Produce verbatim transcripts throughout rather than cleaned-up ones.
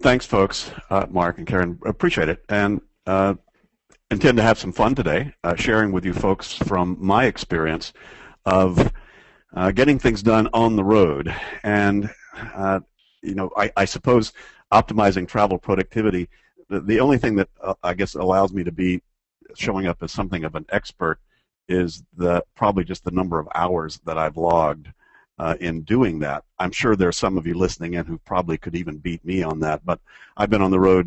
Thanks, folks, uh, Mark and Karen. Appreciate it. And uh, intend to have some fun today, uh, sharing with you folks from my experience of uh, getting things done on the road. And, uh, you know, I, I suppose optimizing travel productivity, the, the only thing that uh, I guess allows me to be showing up as something of an expert is the probably just the number of hours that I've logged Uh, in doing that. I'm sure there are some of you listening in who probably could even beat me on that, but I've been on the road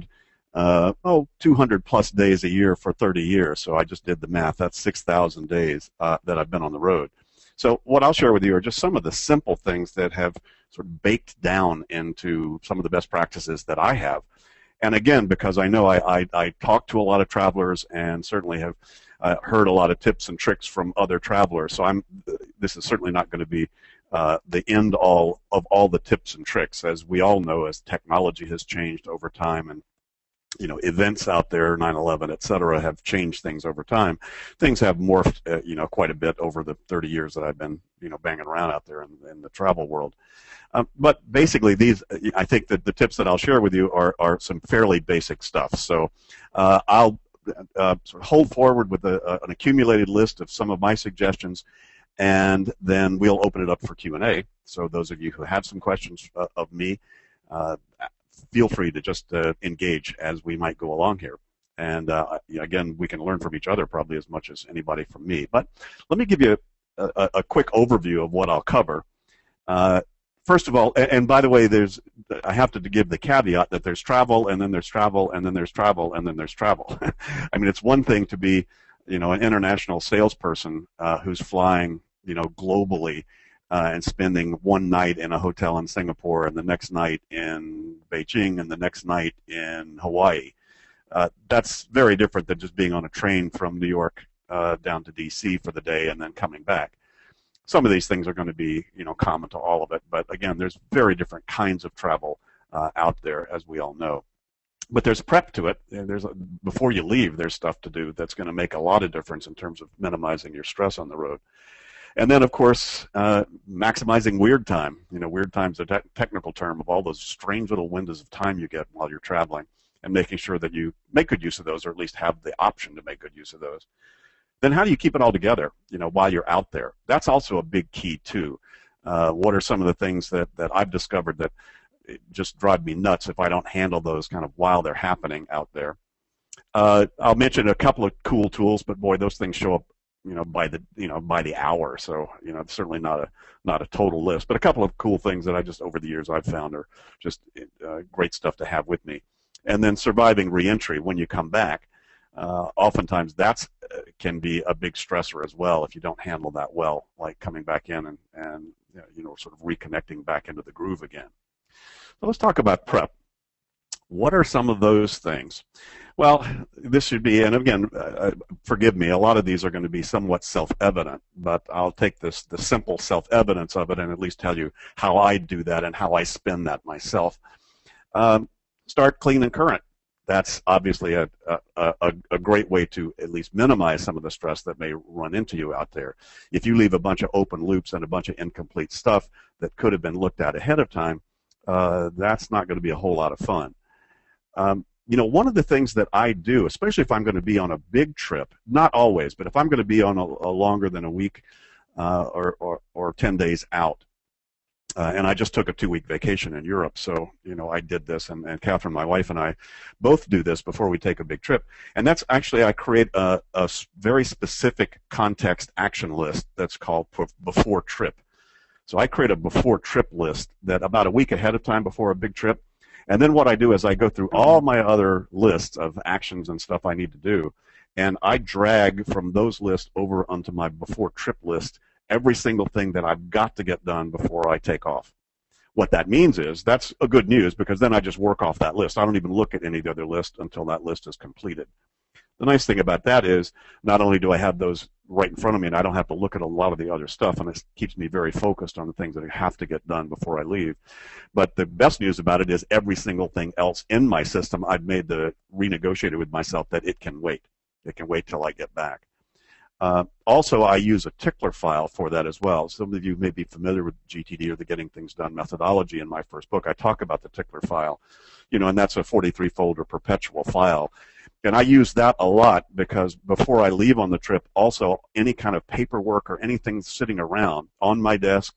uh, oh, two hundred plus days a year for thirty years, so I just did the math. That's six thousand days uh, that I've been on the road. So what I'll share with you are just some of the simple things that have sort of baked down into some of the best practices that I have. And again, because I know I, I, I talk to a lot of travelers and certainly have uh, heard a lot of tips and tricks from other travelers, so I'm, this is certainly not going to be Uh, the end all of all the tips and tricks. As we all know, as technology has changed over time, and you know, events out there, nine eleven, et cetera, have changed things over time. Things have morphed, uh, you know, quite a bit over the thirty years that I've been, you know, banging around out there in, in the travel world. Um, but basically, these, I think that the tips that I'll share with you are are some fairly basic stuff. So uh, I'll uh, sort of hold forward with a, a, an accumulated list of some of my suggestions, and then we'll open it up for Q and A. So those of you who have some questions uh, of me, uh, feel free to just uh, engage as we might go along here. And uh, again, we can learn from each other probably as much as anybody from me. But let me give you a, a, a quick overview of what I'll cover. Uh, first of all, and, and by the way, there's I have to give the caveat that there's travel, and then there's travel, and then there's travel, and then there's travel. I mean, it's one thing to be, you know, an international salesperson uh, who's flying, you know, globally, uh, and spending one night in a hotel in Singapore, and the next night in Beijing, and the next night in Hawaii. Uh, that's very different than just being on a train from New York uh, down to D C for the day and then coming back. Some of these things are going to be, you know, common to all of it, but again, there's very different kinds of travel uh, out there, as we all know. But there's prep to it. There's a, before you leave, there's stuff to do that's going to make a lot of difference in terms of minimizing your stress on the road. And then, of course, uh, maximizing weird time. You know, weird time's a te technical term of all those strange little windows of time you get while you're traveling, and making sure that you make good use of those, or at least have the option to make good use of those. Then how do you keep it all together, you know, while you're out there? That's also a big key, too. Uh, what are some of the things that, that I've discovered that just drive me nuts if I don't handle those kind of while they're happening out there? Uh, I'll mention a couple of cool tools, but, boy, those things show up, you know, by the you know by the hour. So you know, it's certainly not a not a total list, but a couple of cool things that I just over the years I've found are just uh, great stuff to have with me. And then surviving reentry when you come back. Uh, oftentimes that's uh, can be a big stressor as well if you don't handle that well, like coming back in and and you know sort of reconnecting back into the groove again. So let's talk about prep. What are some of those things? Well, this should be, and again, uh, forgive me, a lot of these are going to be somewhat self-evident, but I'll take this the simple self-evidence of it and at least tell you how I do that and how I spend that myself. Um, start clean and current. That's obviously a, a, a, a great way to at least minimize some of the stress that may run into you out there. If you leave a bunch of open loops and a bunch of incomplete stuff that could have been looked at ahead of time, uh, that's not going to be a whole lot of fun. Um, you know, one of the things that I do, especially if I'm going to be on a big trip, not always, but if I'm going to be on a, a longer than a week uh, or, or, or ten days out, uh, and I just took a two-week vacation in Europe, so, you know, I did this, and, and Catherine, my wife, and I both do this before we take a big trip, and that's actually, I create a, a very specific context action list that's called before trip. So I create a before trip list that about a week ahead of time before a big trip. And then what I do is I go through all my other lists of actions and stuff I need to do, and I drag from those lists over onto my before trip list every single thing that I've got to get done before I take off. What that means is that's a good news, because then I just work off that list. I don't even look at any of the other list until that list is completed. The nice thing about that is not only do I have those right in front of me and I don't have to look at a lot of the other stuff, and it keeps me very focused on the things that I have to get done before I leave. But the best news about it is every single thing else in my system, I've made the renegotiated with myself that it can wait. It can wait till I get back. Uh, also, I use a tickler file for that as well. Some of you may be familiar with G T D or the Getting Things Done methodology. In my first book, I talk about the tickler file, you know, and that's a forty-three folder perpetual file. And I use that a lot because before I leave on the trip, also any kind of paperwork or anything sitting around on my desk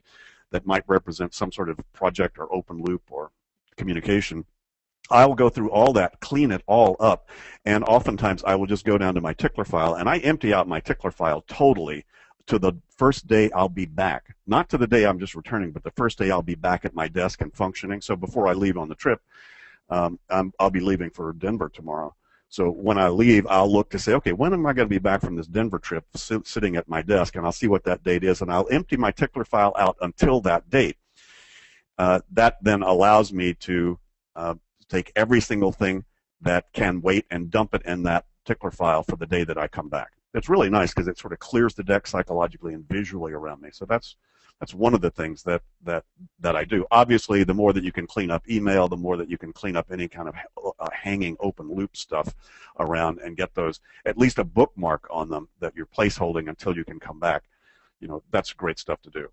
that might represent some sort of project or open loop or communication, I will go through all that, clean it all up, and oftentimes I will just go down to my tickler file, and I empty out my tickler file totally to the first day I'll be back. Not to the day I'm just returning, but the first day I'll be back at my desk and functioning. So before I leave on the trip, um, I'm, I'll be leaving for Denver tomorrow. So when I leave, I'll look to say, okay, when am I going to be back from this Denver trip sit, sitting at my desk, and I'll see what that date is, and I'll empty my tickler file out until that date. Uh, that then allows me to uh, take every single thing that can wait and dump it in that tickler file for the day that I come back. It's really nice because it sort of clears the deck psychologically and visually around me. So that's that's one of the things that, that, that I do. Obviously, the more that you can clean up email, the more that you can clean up any kind of uh, hanging open loop stuff around and get those, at least a bookmark on them that you're placeholding until you can come back. You know, that's great stuff to do.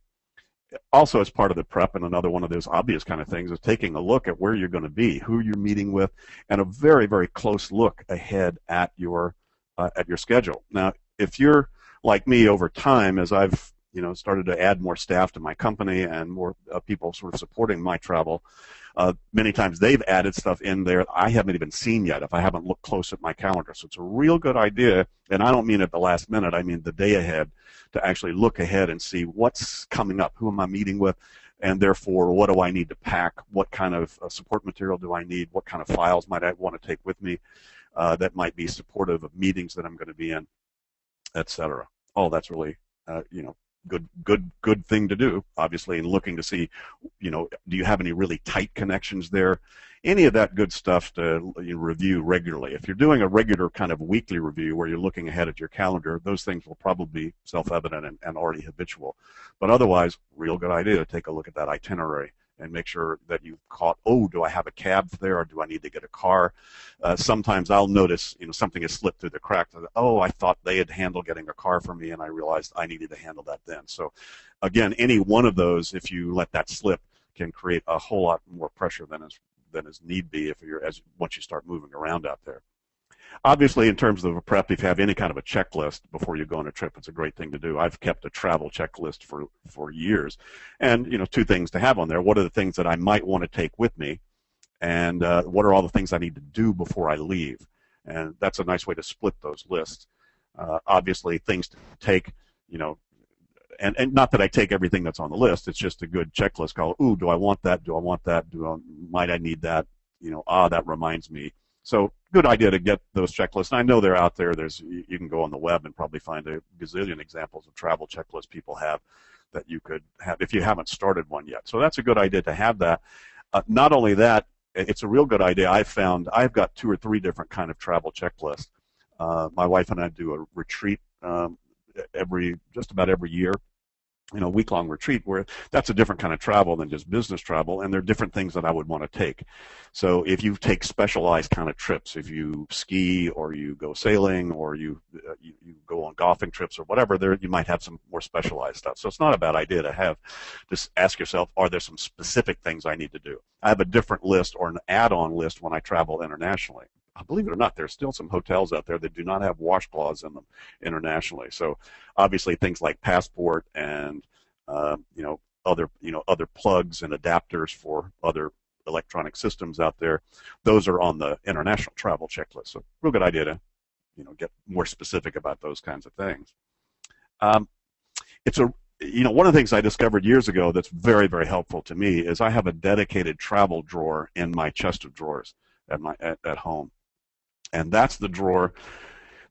Also, as part of the prep, and another one of those obvious kind of things is taking a look at where you're going to be, who you're meeting with, and a very, very close look ahead at your uh, at your schedule. Now, if you're like me over time, as I've you know started to add more staff to my company and more uh, people sort of supporting my travel, uh, many times they've added stuff in there I haven't even seen yet if I haven't looked close at my calendar. So it's a real good idea, and I don't mean at the last minute, I mean the day ahead, to actually look ahead and see what's coming up, who am I meeting with, and therefore what do I need to pack, what kind of uh, support material do I need, what kind of files might I want to take with me uh, that might be supportive of meetings that I'm going to be in, et cetera. All that's really uh, you know good good good thing to do, obviously, and looking to see, you know, do you have any really tight connections there, any of that good stuff to you know, review regularly. If you're doing a regular kind of weekly review where you're looking ahead at your calendar, those things will probably be self-evident and, and already habitual. But otherwise, real good idea to take a look at that itinerary and make sure that you've caught, oh, do I have a cab there, or do I need to get a car? Uh, sometimes I'll notice, you know, something has slipped through the cracks. Oh, I thought they had handled getting a car for me, and I realized I needed to handle that then. So, again, any one of those, if you let that slip, can create a whole lot more pressure than is than is need be if you're as once you start moving around out there. Obviously, in terms of a prep, if you have any kind of a checklist before you go on a trip, it's a great thing to do. I've kept a travel checklist for, for years. And, you know, two things to have on there. What are the things that I might want to take with me? And uh, what are all the things I need to do before I leave? And that's a nice way to split those lists. Uh, obviously, things to take, you know, and, and not that I take everything that's on the list. It's just a good checklist called, ooh, do I want that? Do I want that? Do I, might I need that? You know, ah, that reminds me. So good idea to get those checklists. And I know they're out there. There's you can go on the web and probably find a gazillion examples of travel checklists people have that you could have if you haven't started one yet. So that's a good idea to have that. Uh, not only that, it's a real good idea. I've found I've got two or three different kind of travel checklists. Uh, my wife and I do a retreat um, every just about every year. You know, week-long retreat where that's a different kind of travel than just business travel, and there are different things that I would want to take. So if you take specialized kind of trips, if you ski or you go sailing or you uh, you, you go on golfing trips or whatever, there you might have some more specialized stuff. So it's not a bad idea to have. Just ask yourself, are there some specific things I need to do? I have a different list or an add-on list when I travel internationally. Believe it or not, there's still some hotels out there that do not have washcloths in them internationally. So obviously things like passport and uh, you know other you know other plugs and adapters for other electronic systems out there, those are on the international travel checklist. So real good idea to you know get more specific about those kinds of things. Um, it's a you know one of the things I discovered years ago that's very very helpful to me is I have a dedicated travel drawer in my chest of drawers at my at, at home. And that's the drawer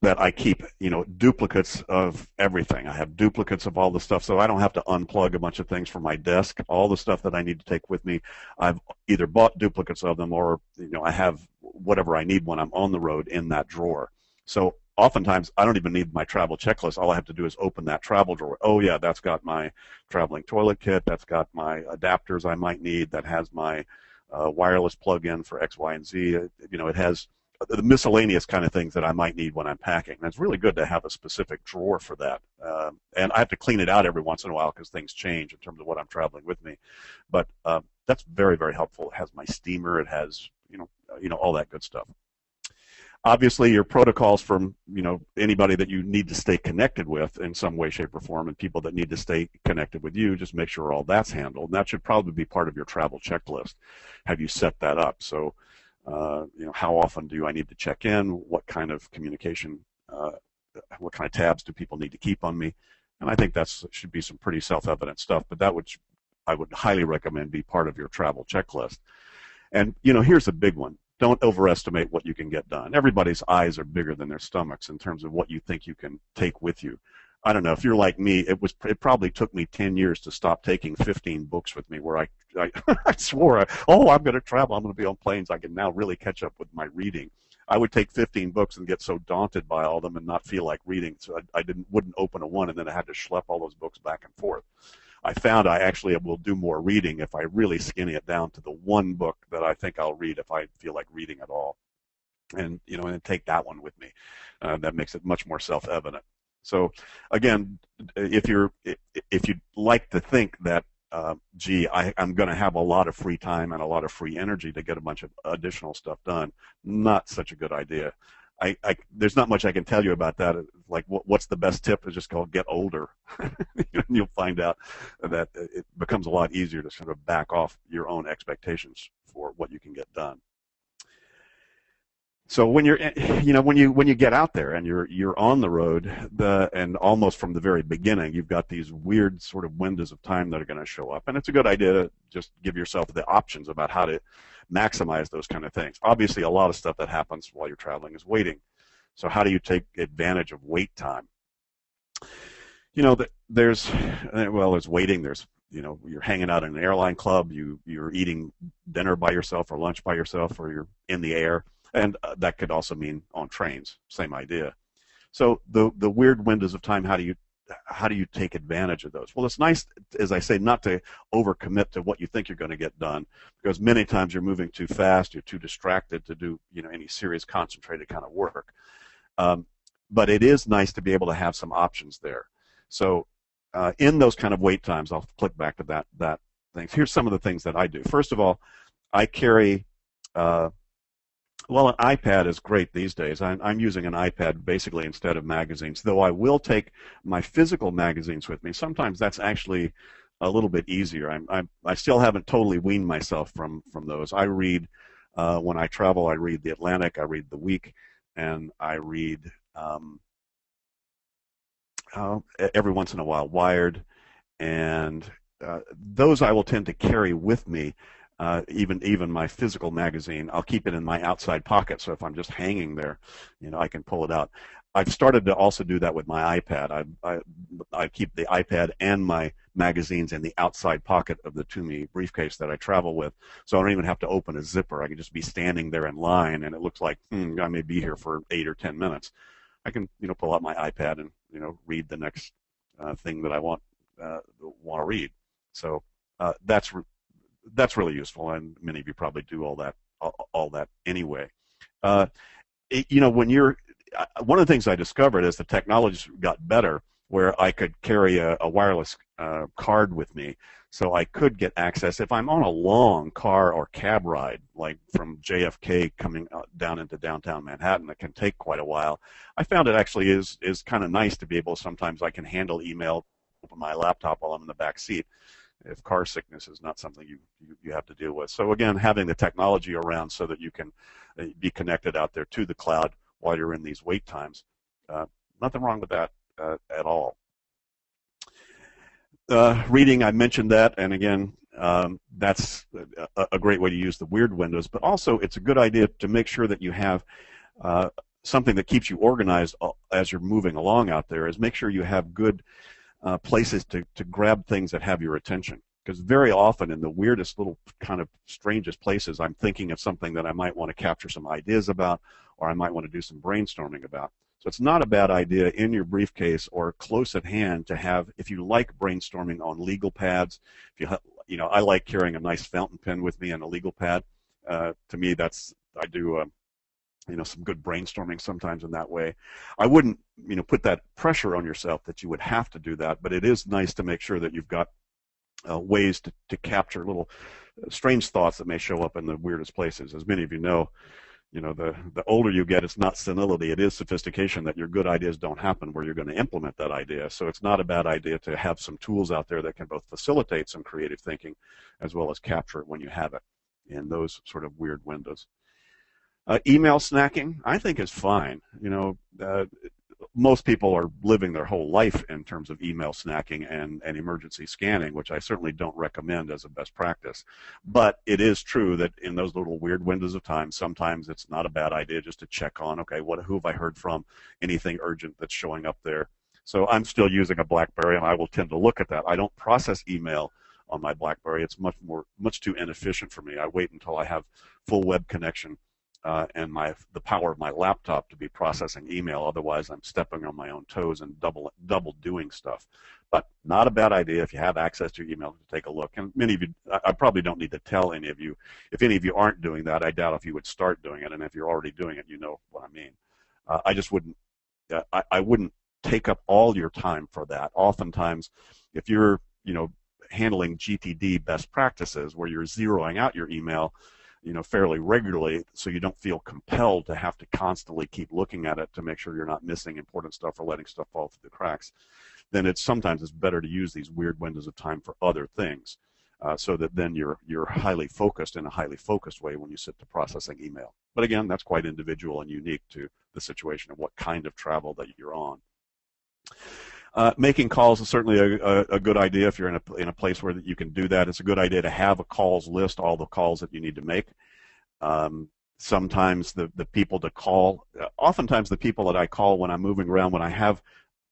that I keep, you know, duplicates of everything. I have duplicates of all the stuff, so I don't have to unplug a bunch of things from my desk. All the stuff that I need to take with me, I've either bought duplicates of them or, you know, I have whatever I need when I'm on the road in that drawer. So oftentimes, I don't even need my travel checklist. All I have to do is open that travel drawer. Oh, yeah, that's got my traveling toilet kit. That's got my adapters I might need. That has my uh, wireless plug-in for X, Y, and Z. You know, it has the miscellaneous kind of things that I might need when I'm packing. And it's really good to have a specific drawer for that. Um, and I have to clean it out every once in a while because things change in terms of what I'm traveling with me. But um, that's very, very helpful. It has my steamer. It has, you know, you know, all that good stuff. Obviously, your protocols from, you know, anybody that you need to stay connected with in some way, shape, or form, and people that need to stay connected with you, just make sure all that's handled. And that should probably be part of your travel checklist. Have you set that up? So, uh, you know, how often do I need to check in? What kind of communication, uh, what kind of tabs do people need to keep on me? And I think that should be some pretty self-evident stuff, but that would, I would highly recommend be part of your travel checklist. And, you know, here's a big one. Don't overestimate what you can get done. Everybody's eyes are bigger than their stomachs in terms of what you think you can take with you. I don't know, if you're like me, it was it probably took me ten years to stop taking fifteen books with me where I, I, I swore, oh, I'm going to travel, I'm going to be on planes, I can now really catch up with my reading. I would take fifteen books and get so daunted by all of them and not feel like reading, so I, I didn't, wouldn't open a one, and then I had to schlep all those books back and forth. I found I actually will do more reading if I really skinny it down to the one book that I think I'll read if I feel like reading at all, and you know, and take that one with me. Uh, that makes it much more self-evident. So, again, if you're if you like to think that, uh, gee, I, I'm going to have a lot of free time and a lot of free energy to get a bunch of additional stuff done, not such a good idea. I, I, there's not much I can tell you about that. Like, what, what's the best tip? Is just called get older. You'll find out that it becomes a lot easier to sort of back off your own expectations for what you can get done. So when you're, you know, when you when you get out there and you're you're on the road, the and almost from the very beginning, you've got these weird sort of windows of time that are going to show up, and it's a good idea to just give yourself the options about how to maximize those kind of things. Obviously, a lot of stuff that happens while you're traveling is waiting. So how do you take advantage of wait time? You know, there's well, there's waiting. There's you know, you're hanging out in an airline club. You you're eating dinner by yourself or lunch by yourself, or you're in the air. And uh, that could also mean on trains, same idea. So the the weird windows of time, how do you how do you take advantage of those? Well, it's nice, as I say, not to overcommit to what you think you're going to get done, because many times you're moving too fast, you're too distracted to do you know any serious concentrated kind of work. Um, but it is nice to be able to have some options there. So uh, in those kind of wait times, I'll click back to that that things. Here's some of the things that I do. First of all, I carry. Uh, Well, an iPad is great these days. I'm, I'm using an iPad basically instead of magazines, though I will take my physical magazines with me. Sometimes that's actually a little bit easier. I'm, I'm, I still haven't totally weaned myself from, from those. I read, uh, when I travel, I read The Atlantic, I read The Week, and I read um, uh, every once in a while Wired, and uh, those I will tend to carry with me. Uh, even even my physical magazine, I'll keep it in my outside pocket, so if I'm just hanging there, you know, I can pull it out. I've started to also do that with my iPad. I, I, I keep the iPad and my magazines in the outside pocket of the Tumi briefcase that I travel with, so I don't even have to open a zipper. I can just be standing there in line, and it looks like, hmm, I may be here for eight or ten minutes. I can, you know, pull out my iPad and, you know, read the next uh, thing that I want, uh, want to read. So uh, that's... That's really useful, and many of you probably do all that, all that anyway. Uh, it, you know, when you're, one of the things I discovered as the technology got better, where I could carry a, a wireless uh, card with me, so I could get access if I'm on a long car or cab ride, like from J F K coming down into downtown Manhattan, that can take quite a while. I found it actually is is kind of nice to be able. Sometimes I can handle email, open my laptop while I'm in the back seat, if car sickness is not something you, you, you have to deal with. So again, having the technology around so that you can be connected out there to the cloud while you're in these wait times, uh, nothing wrong with that uh, at all. Uh, reading, I mentioned that, and again, um, that's a, a great way to use the weird windows, but also it's a good idea to make sure that you have uh, something that keeps you organized as you're moving along out there, is make sure you have good Uh, places to, to grab things that have your attention, because very often in the weirdest little kind of strangest places I'm thinking of something that I might want to capture some ideas about, or I might want to do some brainstorming about. So it's not a bad idea in your briefcase or close at hand to have, if you like brainstorming on legal pads, if you, you know, I like carrying a nice fountain pen with me and a legal pad. Uh, to me, that's, I do a, you know, some good brainstorming sometimes in that way. I wouldn't, you know, put that pressure on yourself that you would have to do that, but it is nice to make sure that you've got uh, ways to, to capture little strange thoughts that may show up in the weirdest places. As many of you know, you know, the, the older you get, it's not senility, it is sophistication that your good ideas don't happen where you're going to implement that idea. So it's not a bad idea to have some tools out there that can both facilitate some creative thinking as well as capture it when you have it in those sort of weird windows. Uh, email snacking, I think, is fine. You know, uh, most people are living their whole life in terms of email snacking and, and emergency scanning, which I certainly don't recommend as a best practice. But it is true that in those little weird windows of time, sometimes it's not a bad idea just to check on, okay, what, who have I heard from, anything urgent that's showing up there. So I'm still using a BlackBerry, and I will tend to look at that. I don't process email on my BlackBerry. It's much more, much too inefficient for me. I wait until I have full web connection uh, and my the power of my laptop to be processing email. Otherwise, I'm stepping on my own toes and double double doing stuff. But not a bad idea if you have access to your email to take a look. And many of you, I, I probably don't need to tell any of you. If any of you aren't doing that, I doubt if you would start doing it. And if you're already doing it, you know what I mean. Uh, I just wouldn't. Uh, I, I wouldn't take up all your time for that. Oftentimes, if you're, you know, handling G T D best practices where you're zeroing out your email, you know, fairly regularly so you don't feel compelled to have to constantly keep looking at it to make sure you're not missing important stuff or letting stuff fall through the cracks, then it's sometimes it's better to use these weird windows of time for other things uh, so that then you're you're highly focused in a highly focused way when you sit to processing email. But again, that's quite individual and unique to the situation of what kind of travel that you're on. Uh, making calls is certainly a, a, a good idea if you're in a, in a place where that you can do that. It's a good idea to have a calls list, all the calls that you need to make. Um, sometimes the, the people to call, uh, oftentimes the people that I call when I'm moving around, when I have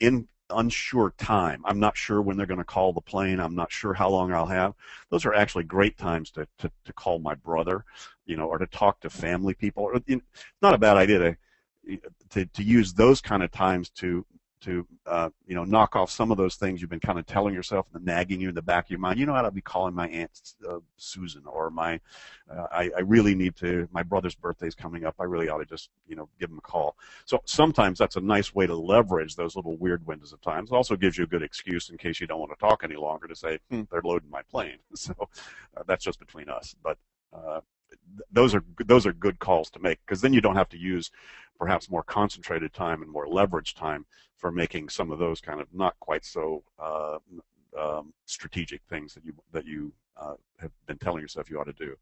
in unsure time, I'm not sure when they're going to call the plane, I'm not sure how long I'll have, those are actually great times to, to, to call my brother, you know, or to talk to family people. Or, you know, not a bad idea to, to, to use those kind of times to to uh, you know, knock off some of those things you've been kind of telling yourself and nagging you in the back of your mind. You know, I'll be calling my Aunt uh, Susan, or my, uh, I, I really need to, my brother's birthday's coming up, I really ought to just, you know, give him a call. So sometimes that's a nice way to leverage those little weird windows of time. It also gives you a good excuse in case you don't want to talk any longer to say, hmm, they're loading my plane. So uh, that's just between us. But uh, th those are those are good calls to make, because then you don't have to use perhaps more concentrated time and more leverage time for making some of those kind of not quite so uh, um, strategic things that you that you uh, have been telling yourself you ought to do.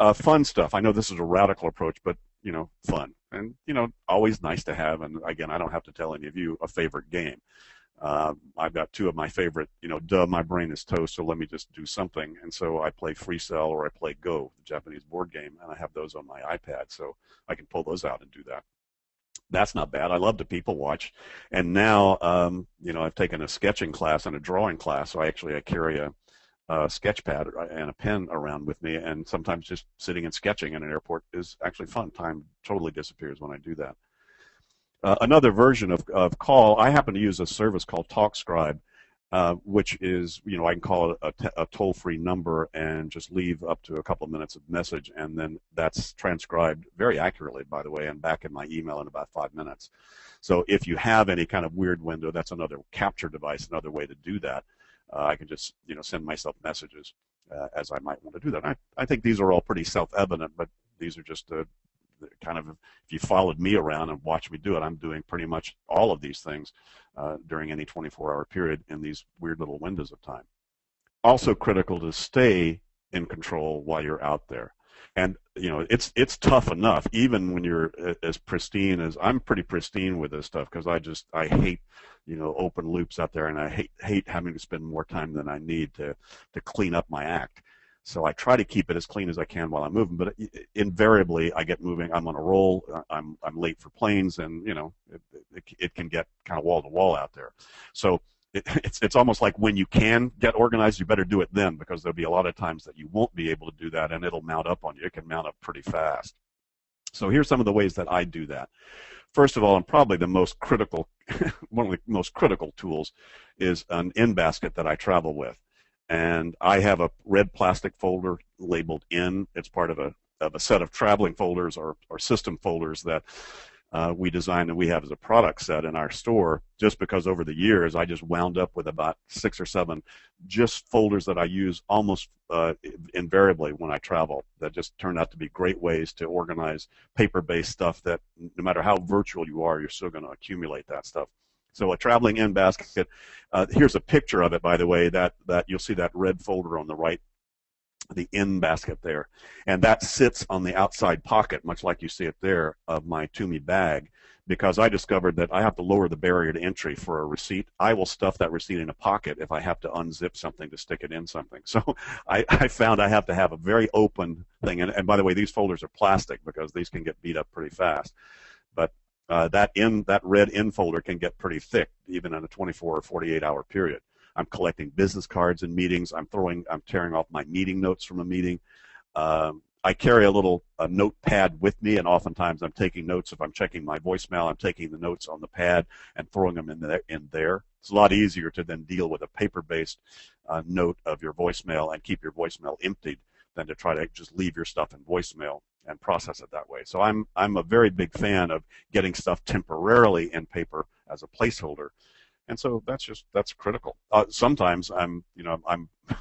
Uh, fun stuff. I know this is a radical approach, but you know, fun, and you know, always nice to have. And again, I don't have to tell any of you a favorite game. Uh, I've got two of my favorite. You know, duh, my brain is toast, so let me just do something. And so I play Free Cell, or I play Go, the Japanese board game, and I have those on my iPad, so I can pull those out and do that. That's not bad. I love to people watch, and now um, you know, I've taken a sketching class and a drawing class, so I actually I carry a, a sketch pad and a pen around with me, and sometimes just sitting and sketching in an airport is actually fun. Time totally disappears when I do that. Uh, another version of, of call, I happen to use a service called TalkScribe, uh, which is, you know, I can call a, t a toll-free number and just leave up to a couple of minutes of message, and then that's transcribed very accurately, by the way, and back in my email in about five minutes. So if you have any kind of weird window, that's another capture device, another way to do that. Uh, I can just, you know, send myself messages uh, as I might want to do that. I, I think these are all pretty self-evident, but these are just a kind of, if you followed me around and watched me do it, I'm doing pretty much all of these things uh, during any twenty-four hour period in these weird little windows of time. Also critical to stay in control while you're out there. And, you know, it's it's tough enough, even when you're as pristine as, I'm pretty pristine with this stuff, because I just, I hate, you know, open loops out there, and I hate hate having to spend more time than I need to, to clean up my act. So I try to keep it as clean as I can while I'm moving, but invariably I get moving. I'm on a roll. I'm I'm late for planes, and you know it, it, it can get kind of wall to wall out there. So it, it's it's almost like when you can get organized, you better do it then, because there'll be a lot of times that you won't be able to do that, and it'll mount up on you. It can mount up pretty fast. So here's some of the ways that I do that. First of all, and probably the most critical, one of the most critical tools is an in basket that I travel with. And I have a red plastic folder labeled in. It's part of a, of a set of traveling folders or, or system folders that uh, we designed and we have as a product set in our store, just because over the years I just wound up with about six or seven just folders that I use almost uh, invariably when I travel that just turned out to be great ways to organize paper-based stuff that no matter how virtual you are, you're still going to accumulate that stuff. So a traveling end basket, uh, here's a picture of it, by the way, that, that you'll see that red folder on the right, the end basket there. And that sits on the outside pocket, much like you see it there, of my Tumi bag, because I discovered that I have to lower the barrier to entry for a receipt. I will stuff that receipt in a pocket if I have to unzip something to stick it in something. So I, I found I have to have a very open thing. And, and by the way, these folders are plastic because these can get beat up pretty fast. But Uh, that in that red end folder can get pretty thick, even in a twenty-four or forty-eight hour period. I'm collecting business cards in meetings. I'm throwing, I'm tearing off my meeting notes from a meeting. Um, I carry a little a notepad with me, and oftentimes I'm taking notes. If I'm checking my voicemail, I'm taking the notes on the pad and throwing them in there. In there. It's a lot easier to then deal with a paper-based uh, note of your voicemail and keep your voicemail emptied than to try to just leave your stuff in voicemail and process it that way. So I'm I'm a very big fan of getting stuff temporarily in paper as a placeholder, and so that's just that's critical. Uh, sometimes I'm you know I'm I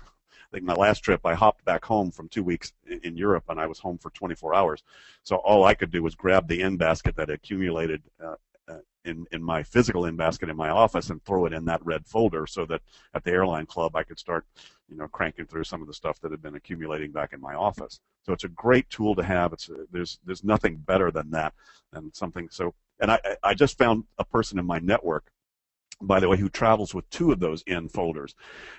think my last trip I hopped back home from two weeks in Europe and I was home for twenty-four hours, so all I could do was grab the end basket that accumulated uh, uh, in in my physical end basket in my office and throw it in that red folder so that at the airline club I could start you know cranking through some of the stuff that had been accumulating back in my office. So it's a great tool to have. It's a, there's there's nothing better than that, and something so. And I I just found a person in my network, by the way, who travels with two of those end folders.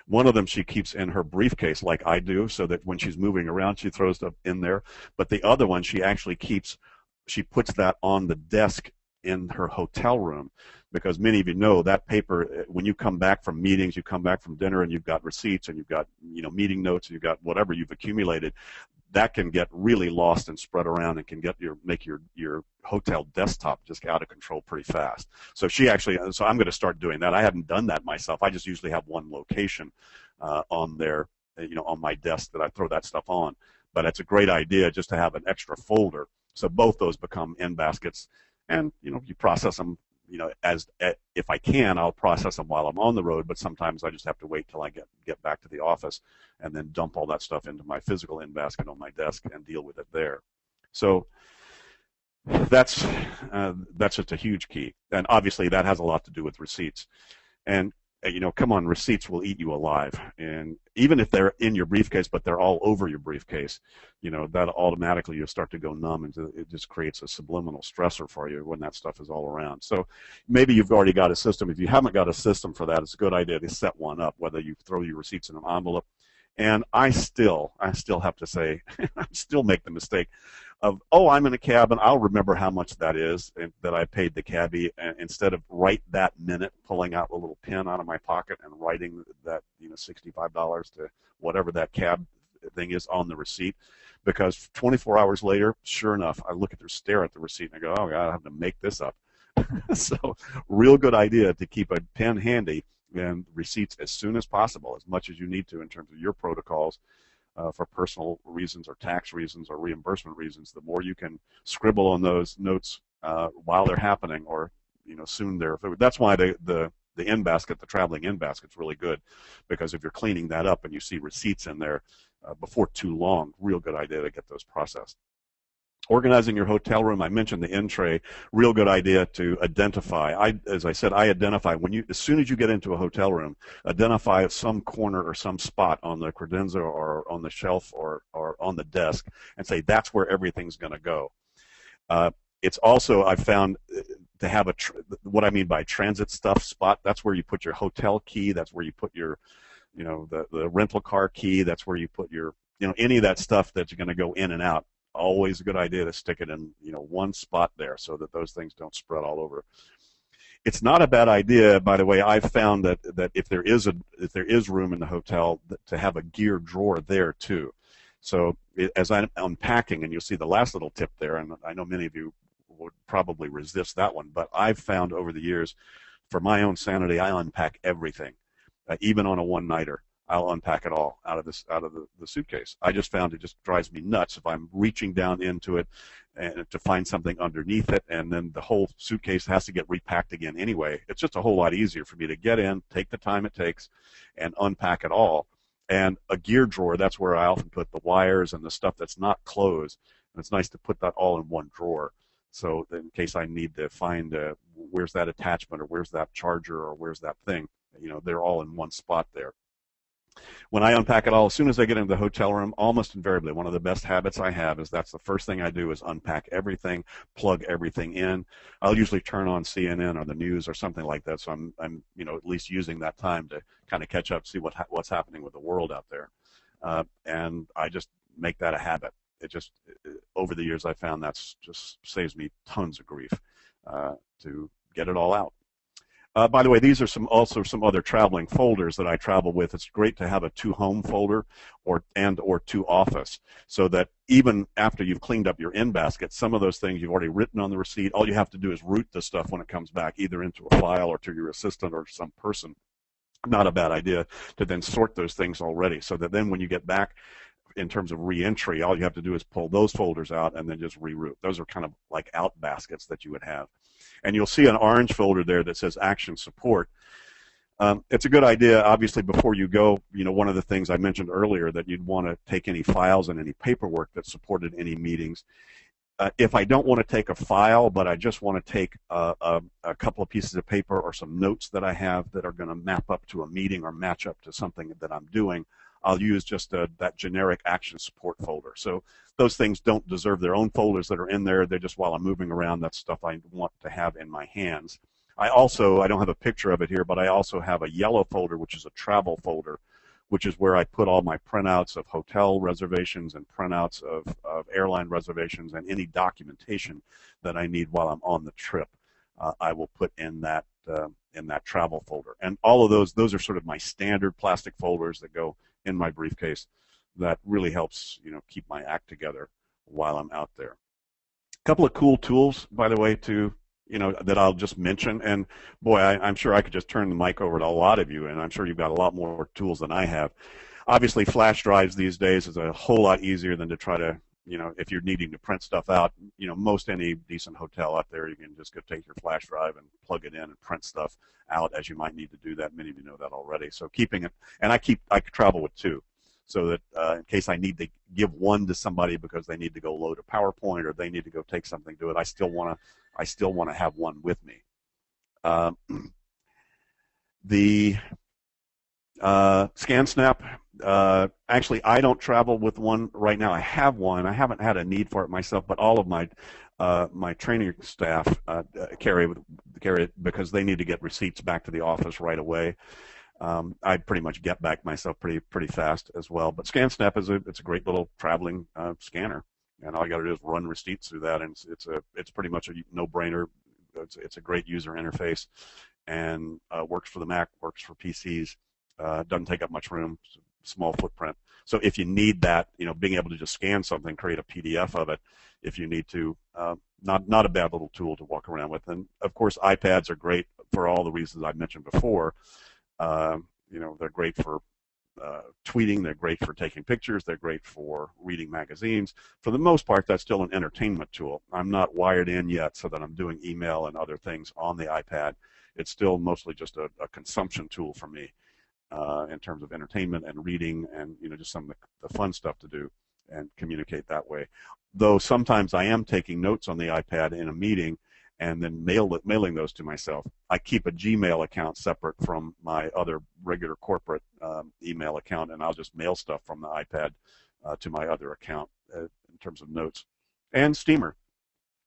One of them she keeps in her briefcase, like I do, so that when she's moving around, she throws stuff in there. But the other one she actually keeps. She puts that on the desk in her hotel room, because many of you know that paper, when you come back from meetings, you come back from dinner, and you've got receipts, and you've got you know meeting notes, and you've got whatever you've accumulated. That can get really lost and spread around, and can get your make your your hotel desktop just out of control pretty fast. So she actually, so I'm going to start doing that. I haven't done that myself. I just usually have one location uh, on there, you know, on my desk that I throw that stuff on. But it's a great idea just to have an extra folder. So both those become end baskets, and you know, you process them. You know, as if I can, I'll process them while I'm on the road, but sometimes I just have to wait till I get, get back to the office and then dump all that stuff into my physical end basket on my desk and deal with it there. So that's, uh, that's just a huge key. And obviously that has a lot to do with receipts. And, you know, come on, receipts will eat you alive. And even if they're in your briefcase, but they're all over your briefcase, you know, that automatically you'll start to go numb, and it just creates a subliminal stressor for you when that stuff is all around. So maybe you've already got a system. If you haven't got a system for that, it's a good idea to set one up, whether you throw your receipts in an envelope. And I still, I still have to say, I still make the mistake of, oh, I'm in a cab, and I'll remember how much that is and that I paid the cabbie, and instead of right that minute pulling out a little pen out of my pocket and writing that, you know, sixty-five dollars to whatever that cab thing is on the receipt, because twenty-four hours later, sure enough, I look at their stare at the receipt and I go, oh, God, I have to make this up. So, real good idea to keep a pen handy and receipts as soon as possible, as much as you need to in terms of your protocols uh, for personal reasons or tax reasons or reimbursement reasons. The more you can scribble on those notes uh, while they're happening, or you know soon there. That's why the the the end basket, the traveling end basket, is really good, because if you're cleaning that up and you see receipts in there uh, before too long, real good idea to get those processed. Organizing your hotel room, I mentioned the end tray. Real good idea to identify. I, as I said, I identify when you, as soon as you get into a hotel room, identify some corner or some spot on the credenza or on the shelf or, or on the desk, and say that's where everything's going to go. Uh, it's also, I've found, to have a tr what I mean by transit stuff spot. That's where you put your hotel key. That's where you put your, you know, the, the rental car key. That's where you put your, you know, any of that stuff that's going to go in and out. Always a good idea to stick it in, you know, one spot there so that those things don't spread all over. It's not a bad idea, by the way. I've found that that if there is a if there is room in the hotel, that, to have a gear drawer there too. So it, as I'm unpacking, and you'll see the last little tip there, and I know many of you would probably resist that one, but I've found over the years, for my own sanity, I unpack everything, uh, even on a one-nighter. I'll unpack it all out of this out of the, the suitcase. I just found it just drives me nuts if I'm reaching down into it and to find something underneath it, and then the whole suitcase has to get repacked again anyway. It's just a whole lot easier for me to get in, take the time it takes, and unpack it all. And a gear drawer, that's where I often put the wires and the stuff that's not closed. And it's nice to put that all in one drawer. So in case I need to find uh, where's that attachment, or where's that charger, or where's that thing, you know, they're all in one spot there. When I unpack it all, as soon as I get into the hotel room, almost invariably, one of the best habits I have is that's the first thing I do is unpack everything, plug everything in. I'll usually turn on C N N or the news or something like that, so I'm, I'm you know, at least using that time to kind of catch up, see what ha what's happening with the world out there. Uh, and I just make that a habit. It just, it, over the years, I found that's just saves me tons of grief uh, to get it all out. Uh, by the way, these are some also some other traveling folders that I travel with. It's great to have a to-home folder or and or to-office, so that even after you've cleaned up your in basket, some of those things you've already written on the receipt. All you have to do is route the stuff when it comes back, either into a file or to your assistant or some person. Not a bad idea to then sort those things already, so that then when you get back, in terms of re-entry, all you have to do is pull those folders out and then just reroute. Those are kind of like out baskets that you would have. And you'll see an orange folder there that says Action Support. Um, it's a good idea, obviously, before you go, you know, one of the things I mentioned earlier, that you'd want to take any files and any paperwork that supported any meetings. Uh, if I don't want to take a file, but I just want to take a, a, a couple of pieces of paper or some notes that I have that are going to map up to a meeting or match up to something that I'm doing, I'll use just a, that generic Action Support folder. So those things don't deserve their own folders that are in there. They're just, while I'm moving around, that's stuff I want to have in my hands. I also, I don't have a picture of it here, but I also have a yellow folder, which is a travel folder, which is where I put all my printouts of hotel reservations and printouts of, of airline reservations and any documentation that I need while I'm on the trip. Uh, I will put in that uh, in that travel folder. And all of those, those are sort of my standard plastic folders that go in my briefcase. That really helps, you know, keep my act together while I'm out there. A couple of cool tools, by the way, to, you know, that I'll just mention. And boy, I, I'm sure I could just turn the mic over to a lot of you, and I'm sure you've got a lot more tools than I have. Obviously, flash drives these days is a whole lot easier than to try to, you know, if you're needing to print stuff out. You know, most any decent hotel out there, you can just go take your flash drive and plug it in and print stuff out, as you might need to do that. Many of you know that already. So keeping it, and I keep, I travel with two, so that uh, in case I need to give one to somebody because they need to go load a PowerPoint or they need to go take something to it, I still want to, I still want to have one with me. Um, the uh, ScanSnap. Uh, actually, I don't travel with one right now. I have one. I haven't had a need for it myself, but all of my uh, my training staff uh, carry carry it because they need to get receipts back to the office right away. Um, I pretty much get back myself pretty pretty fast as well. But ScanSnap is a it's a great little traveling uh, scanner, and all you got to do is run receipts through that, and it's, it's a it's pretty much a no-brainer. It's it's a great user interface, and uh, works for the Mac, works for P Cs, uh, doesn't take up much room. Small footprint. So if you need that, you know, being able to just scan something, create a P D F of it, if you need to, uh, not not a bad little tool to walk around with. And of course, iPads are great for all the reasons I mentioned before. Uh, you know, they're great for uh, tweeting. They're great for taking pictures. They're great for reading magazines. For the most part, that's still an entertainment tool. I'm not wired in yet, so that I'm doing email and other things on the iPad. It's still mostly just a, a consumption tool for me. Uh, in terms of entertainment and reading and, you know, just some of the, the fun stuff to do and communicate that way. Though sometimes I am taking notes on the iPad in a meeting and then mail it, mailing those to myself. I keep a Gmail account separate from my other regular corporate um, email account, and I'll just mail stuff from the iPad uh, to my other account uh, in terms of notes. And Steamer.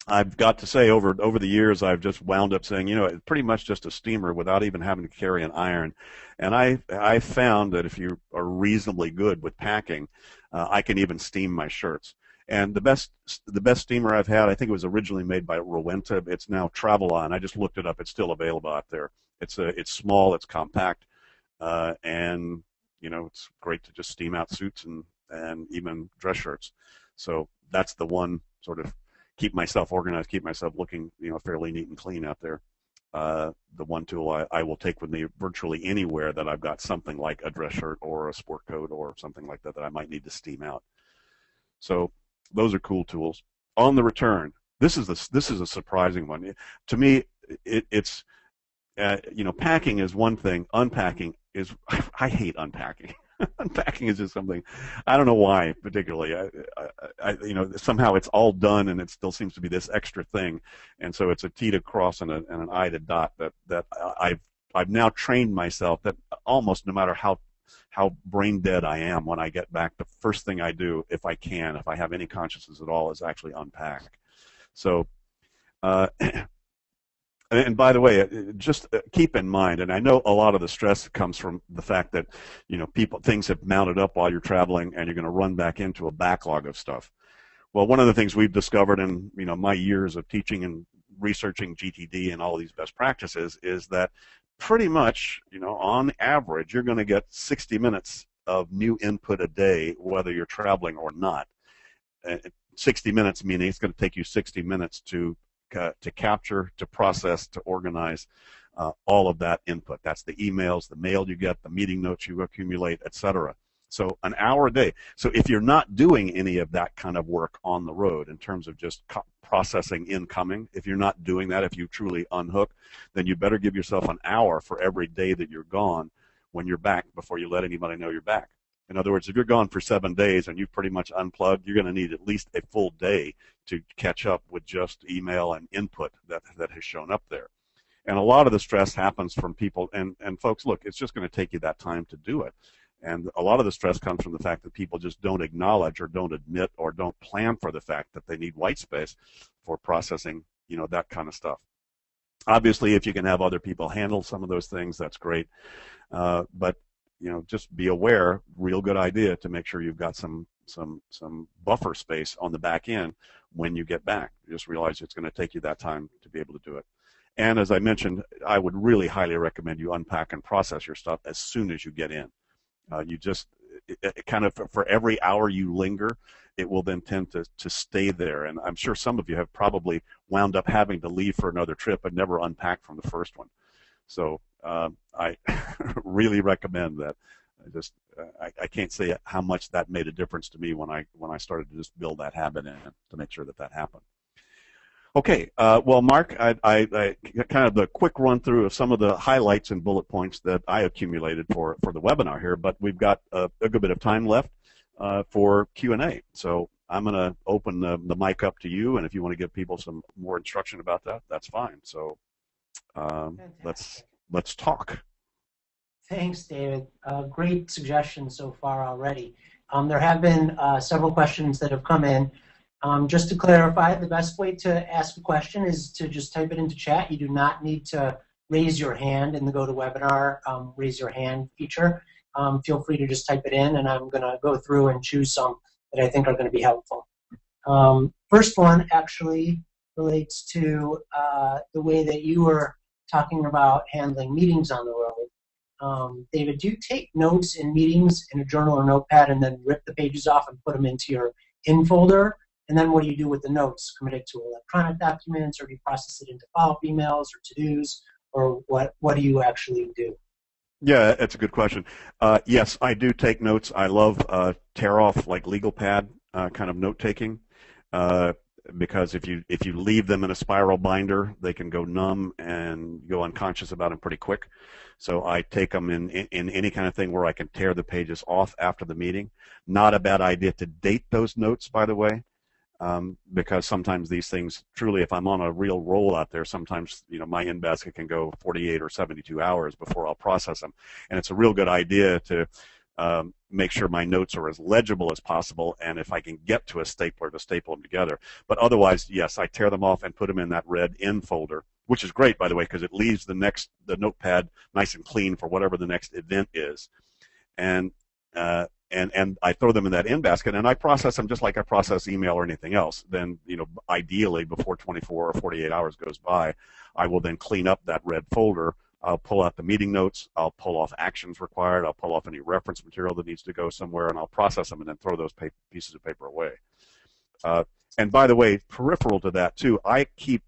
I've got to say, over over the years, I've just wound up saying, you know, it's pretty much just a steamer without even having to carry an iron. And I I found that if you are reasonably good with packing, uh, I can even steam my shirts. And the best the best steamer I've had, I think it was originally made by Rowenta. It's now Travelon. I just looked it up. It's still available out there. It's a it's small. It's compact, uh, and you know, it's great to just steam out suits and and even dress shirts. So that's the one sort of. Keep myself organized, keep myself looking, you know, fairly neat and clean out there. uh, the one tool I, I will take with me virtually anywhere that I've got something like a dress shirt or a sport coat or something like that that I might need to steam out. So those are cool tools. On the return, this is a, this is a surprising one. It, to me, it, it's, uh, you know, packing is one thing. Unpacking is, I hate unpacking. Unpacking is just something, I don't know why particularly. I, I, I, you know, somehow it's all done and it still seems to be this extra thing. And so it's a T to cross and, a, and an I to dot that, that I've, I've now trained myself that almost no matter how how brain dead I am when I get back, the first thing I do, if I can, if I have any consciousness at all, is actually unpack. So, uh, and by the way, just keep in mind, and I know a lot of the stress comes from the fact that, you know, people, things have mounted up while you're traveling and you're going to run back into a backlog of stuff. Well, one of the things we've discovered in, you know, my years of teaching and researching G T D and all these best practices is that pretty much, you know, on average, you're going to get sixty minutes of new input a day, whether you're traveling or not. Uh, sixty minutes meaning it's going to take you sixty minutes to uh, to capture, to process, to organize uh, all of that input. That's the emails, the mail you get, the meeting notes you accumulate, et cetera. So an hour a day. So if you're not doing any of that kind of work on the road in terms of just processing incoming, if you're not doing that, if you truly unhook, then you better give yourself an hour for every day that you're gone when you're back before you let anybody know you're back. In other words, if you're gone for seven days and you've pretty much unplugged, you're going to need at least a full day to catch up with just email and input that, that has shown up there. And a lot of the stress happens from people, and, and folks, look, it's just going to take you that time to do it. And a lot of the stress comes from the fact that people just don't acknowledge or don't admit or don't plan for the fact that they need white space for processing, you know, that kind of stuff. Obviously, if you can have other people handle some of those things, that's great. Uh, but, you know, just be aware, real good idea to make sure you've got some, some, some buffer space on the back end when you get back. You just realize it's going to take you that time to be able to do it. And as I mentioned, I would really highly recommend you unpack and process your stuff as soon as you get in. Uh, you just it, it kind of for every hour you linger, it will then tend to, to stay there. And I'm sure some of you have probably wound up having to leave for another trip and never unpacked from the first one. So um, I really recommend that. I just I, I can't say how much that made a difference to me when I when I started to just build that habit in to make sure that that happened. Okay, uh, well, Mark, I, I, I kind of the quick run through of some of the highlights and bullet points that I accumulated for, for the webinar here, but we've got a, a good bit of time left uh, for Q and A. So I'm going to open the, the mic up to you, and if you want to give people some more instruction about that, that's fine. So um, let's, let's talk. Thanks, David. Uh, great suggestions so far already. Um, there have been uh, several questions that have come in. Um, just to clarify, the best way to ask a question is to just type it into chat. You do not need to raise your hand in the GoToWebinar um, raise your hand feature. Um, feel free to just type it in, and I'm going to go through and choose some that I think are going to be helpful. Um, first one actually relates to uh, the way that you were talking about handling meetings on the road. Um, David, do you take notes in meetings in a journal or notepad and then rip the pages off and put them into your in folder? And then what do you do with the notes? Commit it to electronic documents, or do you process it into follow-up emails or to-dos, or what, what do you actually do? Yeah, that's a good question. Uh, yes, I do take notes. I love uh, tear-off, like legal pad uh, kind of note-taking, uh, because if you, if you leave them in a spiral binder, they can go numb and go unconscious about them pretty quick. So I take them in, in, in any kind of thing where I can tear the pages off after the meeting. Not a bad idea to date those notes, by the way. Um, because sometimes these things, truly, if I'm on a real roll out there, sometimes, you know, my in basket can go forty-eight or seventy-two hours before I'll process them. And it's a real good idea to um, make sure my notes are as legible as possible, and if I can get to a stapler, to staple them together. But otherwise, yes, I tear them off and put them in that red in folder, which is great, by the way, because it leaves the next, the notepad nice and clean for whatever the next event is. And uh, And, and I throw them in that in basket, and I process them just like I process email or anything else. Then, you know, ideally before twenty-four or forty-eight hours goes by, I will then clean up that red folder. I'll pull out the meeting notes. I'll pull off actions required. I'll pull off any reference material that needs to go somewhere, and I'll process them and then throw those pieces of paper away. Uh, and by the way, peripheral to that, too, I keep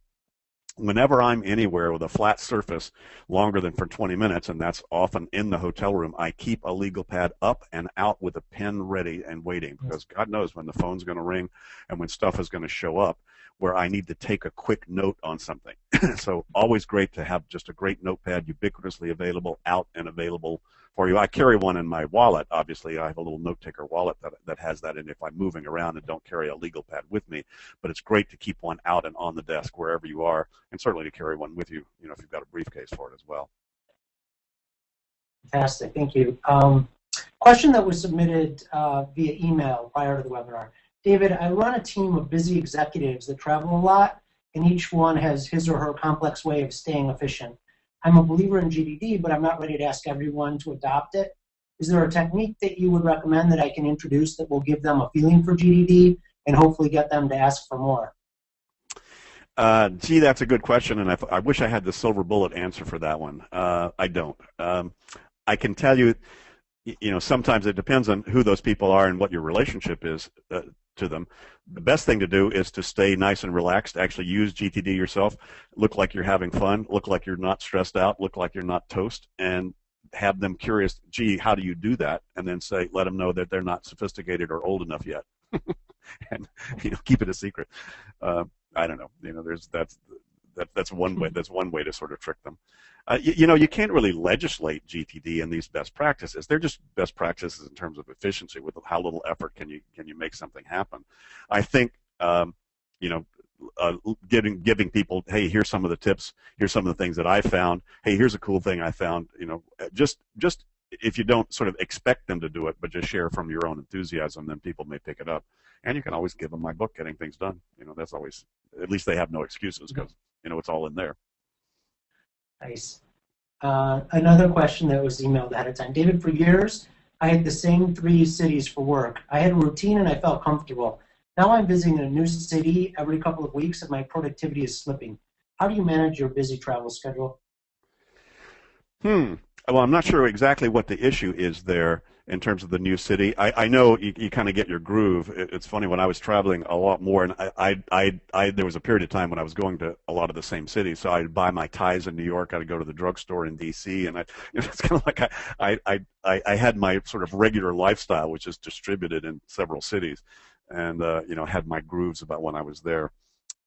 whenever I'm anywhere with a flat surface longer than for twenty minutes, and that's often in the hotel room, I keep a legal pad up and out with a pen ready and waiting, because God knows when the phone's going to ring and when stuff is going to show up where I need to take a quick note on something. So always great to have just a great notepad ubiquitously available, out and available for you. I carry one in my wallet, obviously. I have a little note taker wallet that, that has that in it if I'm moving around and don't carry a legal pad with me. But it's great to keep one out and on the desk wherever you are, and certainly to carry one with you, you know, if you've got a briefcase for it as well. Fantastic, thank you. Um, question that was submitted uh, via email prior to the webinar. David, I run a team of busy executives that travel a lot, and each one has his or her complex way of staying efficient. I'm a believer in G D D, but I'm not ready to ask everyone to adopt it. Is there a technique that you would recommend that I can introduce that will give them a feeling for G D D and hopefully get them to ask for more? Uh, gee, that's a good question, and I, I wish I had the silver bullet answer for that one. Uh, I don't. Um, I can tell you, you know, sometimes it depends on who those people are and what your relationship is uh, to them. The best thing to do is to stay nice and relaxed, actually use G T D yourself, look like you're having fun, look like you're not stressed out, look like you're not toast, and have them curious, gee, how do you do that? And then say, let them know that they're not sophisticated or old enough yet. And, you know, keep it a secret. Uh, I don't know. You know, there's that's that, that's one way. That's one way to sort of trick them. Uh, you, you know, you can't really legislate G T D and these best practices. They're just best practices in terms of efficiency. With how little effort can you can you make something happen? I think um, you know, uh, giving giving people, hey, here's some of the tips. Here's some of the things that I found. Hey, here's a cool thing I found. You know, just just if you don't sort of expect them to do it, but just share from your own enthusiasm, then people may pick it up. And you can always give them my book, Getting Things Done. You know, that's always, at least they have no excuses because, you know, it's all in there. Nice. Uh, another question that was emailed ahead of time. David, for years, I had the same three cities for work. I had a routine and I felt comfortable. Now I'm visiting a new city every couple of weeks and my productivity is slipping. How do you manage your busy travel schedule? Hmm. Well, I'm not sure exactly what the issue is there in terms of the new city. I, I know you, you kind of get your groove. It, it's funny, when I was traveling a lot more, and I, I, I, I, there was a period of time when I was going to a lot of the same cities. So I'd buy my ties in New York. I'd go to the drugstore in D C and I, you know, it's kind of like I, I, I, I had my sort of regular lifestyle, which is distributed in several cities, and uh, you know, had my grooves about when I was there.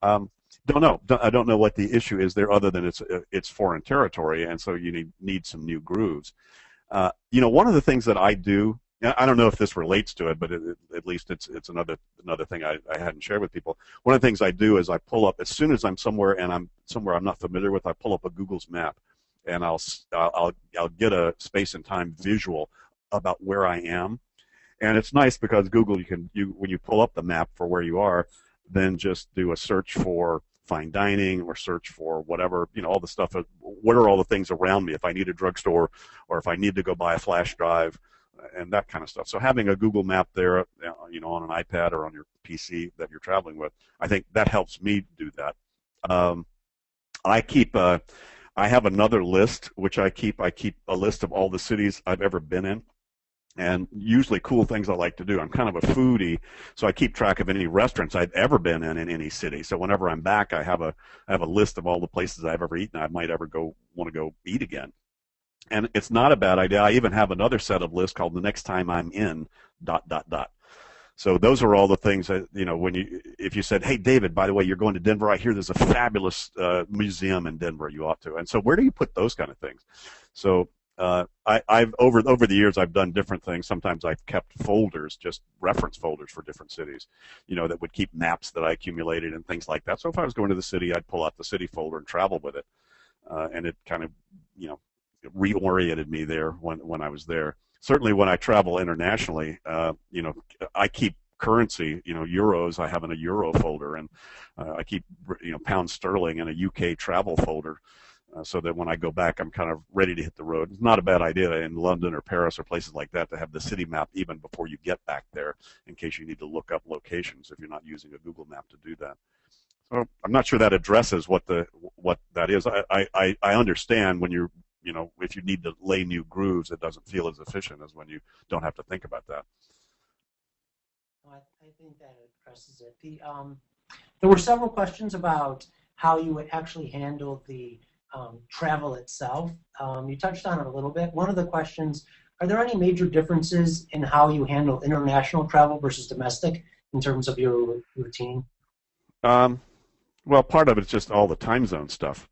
Um, Don't know. I don't know what the issue is there, other than it's it's foreign territory, and so you need need some new grooves. Uh, you know, one of the things that I do, I don't know if this relates to it, but it, at least it's it's another another thing I, I hadn't shared with people. One of the things I do is I pull up, as soon as I'm somewhere and I'm somewhere I'm not familiar with, I pull up a Google's map, and I'll I'll I'll get a space and time visual about where I am, and it's nice because Google, you can you when you pull up the map for where you are, then just do a search for fine dining or search for whatever, you know, all the stuff. What are all the things around me if I need a drugstore or if I need to go buy a flash drive and that kind of stuff. So having a Google map there, you know, on an iPad or on your P C that you're traveling with, I think that helps me do that. Um, I keep, uh, I have another list, which I keep, I keep a list of all the cities I've ever been in, and usually cool things I like to do. I'm kind of a foodie, so I keep track of any restaurants I've ever been in in any city. So whenever I'm back, I have a I have a list of all the places I've ever eaten I might ever go want to go eat again. And it's not a bad idea. I even have another set of lists called The Next Time I'm In dot dot dot. So those are all the things that, you know, when you, if you said, hey, David, by the way, you're going to Denver, I hear there's a fabulous uh, museum in Denver, you ought to. And so where do you put those kind of things? So Uh, I, I've over over the years I've done different things. Sometimes I've kept folders, just reference folders for different cities, you know, that would keep maps that I accumulated and things like that. So if I was going to the city, I'd pull out the city folder and travel with it, uh, and it kind of, you know, reoriented me there when when I was there. Certainly when I travel internationally, uh, you know, I keep currency, you know, euros. I have in a euro folder, and uh, I keep, you know, pound sterling in a U K travel folder. Uh, so that when I go back, I'm kind of ready to hit the road. It's not a bad idea in London or Paris or places like that to have the city map even before you get back there, in case you need to look up locations if you're not using a Google map to do that. So I'm not sure that addresses what the what that is. I I, I understand when you're, you know, if you need to lay new grooves, it doesn't feel as efficient as when you don't have to think about that. Well, I think that addresses it. The um, there were several questions about how you would actually handle the um, travel itself. Um, you touched on it a little bit. One of the questions, are there any major differences in how you handle international travel versus domestic in terms of your routine? Um, well, part of it is just all the time zone stuff.